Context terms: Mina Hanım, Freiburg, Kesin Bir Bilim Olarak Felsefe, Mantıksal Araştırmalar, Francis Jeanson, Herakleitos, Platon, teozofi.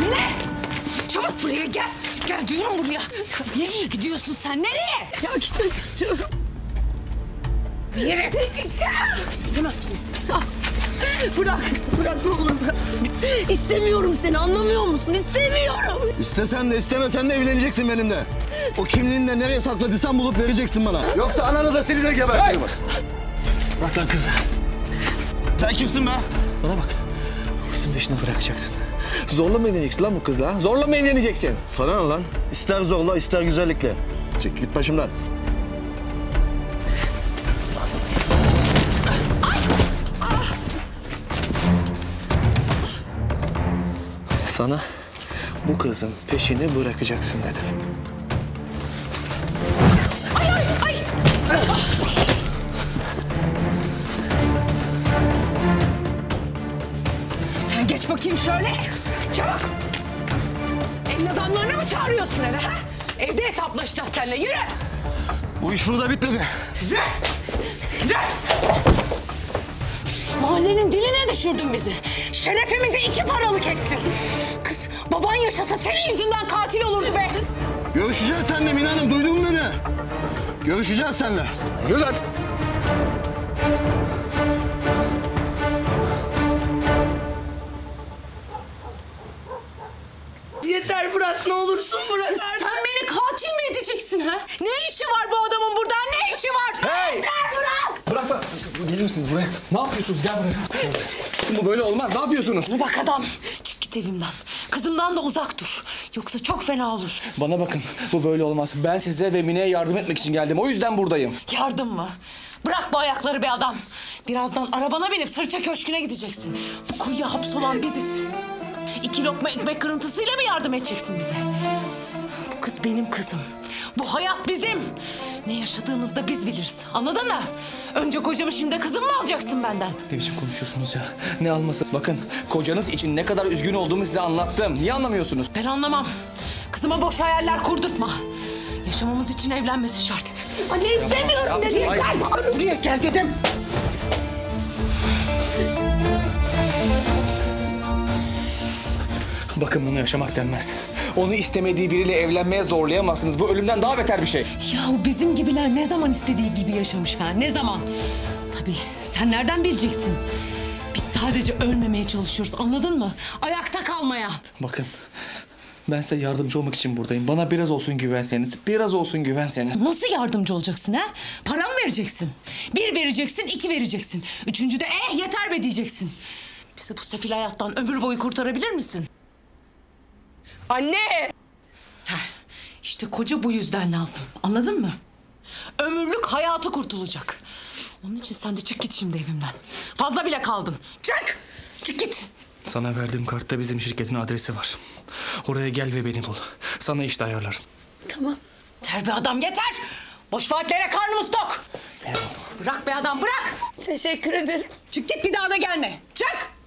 Mine! Çabuk buraya gel. Gel diyorum buraya. Nereye gidiyorsun sen? Nereye? Ya gitmek istiyorum. Nereye gideceğim? Gidemezsin. Bırak. Bırak ne olur. İstemiyorum seni. Anlamıyor musun? İstemiyorum. İstesen de istemesen de evleneceksin benimle. O kimliğini de nereye sakladıysan bulup vereceksin bana. Yoksa ananı da seni de gebertirim. Bırak lan kızı. Sen kimsin be? Bana bak. Kızın peşini bırakacaksın. Zorla mı evleneceksin lan bu kızla? Ha? Zorla mı evleneceksin? Sana ne lan? İster zorla, ister güzellikle. Çık git başımdan. Sana bu kızın peşini bırakacaksın dedim. Ay ay ay! Sen geç bakayım şöyle. Çabuk! Elin adamlarını mı çağırıyorsun eve ha? Evde hesaplaşacağız seninle. Yürü! Bu iş burada bitmedi. Yürü! Yürü! Mahallenin diline düşürdün bizi. Şerefimizi iki paralık ettin. Kız baban yaşasa senin yüzünden katil olurdu be. Görüşeceğiz seninle Mina Hanım, duydun mu beni? Görüşeceğiz seninle. Yürü lan. Yeter Fırat, ne olursun Fırat. Sen beni katil mi edeceksin ha? Ne işi var bu adamın burada? Ne işi var? Hey! Yeter Fırat! Bırak bak. Gelir misiniz buraya? Ne yapıyorsunuz? Gel buraya. Bu böyle olmaz. Ne yapıyorsunuz? Bu bak adam. Çık git evimden. Kızımdan da uzak dur. Yoksa çok fena olur. Bana bakın. Bu böyle olmaz. Ben size ve Mine'ye yardım etmek için geldim. O yüzden buradayım. Yardım mı? Bırak bu ayakları be adam. Birazdan arabana binip Sırça Köşkü'ne gideceksin. Bu kuyuya hapsolan biziz. 2 lokma ekmek kırıntısıyla mı yardım edeceksin bize? Bu kız benim kızım. Bu hayat bizim. Ne yaşadığımızda biz biliriz. Anladın mı? Önce kocamı, şimdi kızım mı alacaksın benden? Ne biçim konuşuyorsunuz ya? Ne alması? Bakın kocanız için ne kadar üzgün olduğumu size anlattım. Niye anlamıyorsunuz? Ben anlamam. Kızıma boş hayaller kurdurtma. Yaşamamız için evlenmesi şart. Anne istemiyorum. Nereye gel? Buraya gel dedim. Bakın bunu yaşamak denmez. Onu istemediği biriyle evlenmeye zorlayamazsınız. Bu ölümden daha beter bir şey. Yahu bizim gibiler ne zaman istediği gibi yaşamış ha? Ne zaman? Tabii sen nereden bileceksin? Biz sadece ölmemeye çalışıyoruz, anladın mı? Ayakta kalmaya. Bakın ben size yardımcı olmak için buradayım. Bana biraz olsun güvenseniz, biraz olsun güvenseniz. Nasıl yardımcı olacaksın ha? Param vereceksin. 1 vereceksin, 2 vereceksin. 3. de yeter be diyeceksin. Bizi bu sefil hayattan ömür boyu kurtarabilir misin? Anne! İşte koca bu yüzden lazım. Anladın mı? Ömürlük hayatı kurtulacak. Onun için sen de çık git şimdi evimden. Fazla bile kaldın. Çık! Çık git! Sana verdiğim kartta bizim şirketin adresi var. Oraya gel ve beni bul. Sana iş de ayarlarım. Tamam. Yeter be adam yeter! Boş vaatlere karnımız tok! Bırak be adam bırak! Teşekkür ederim. Çık git, bir daha da gelme. Çık!